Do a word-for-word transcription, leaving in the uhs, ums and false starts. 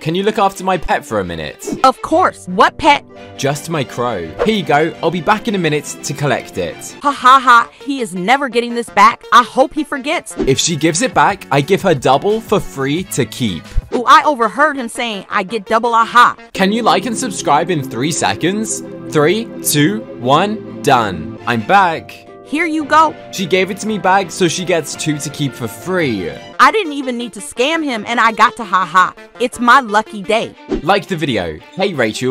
Can you look after my pet for a minute? Of course. What pet? Just my crow. Here you go. I'll be back in a minute to collect it. Ha ha ha. He is never getting this back. I hope he forgets. If she gives it back, I give her double for free to keep. Ooh, I overheard him saying I get double aha. Can you like and subscribe in three seconds? Three, two, one, done. I'm back. Here you go. She gave it to me back, so she gets two to keep for free. I didn't even need to scam him, and I got to haha. It's my lucky day. Like the video. Hey, Rachel.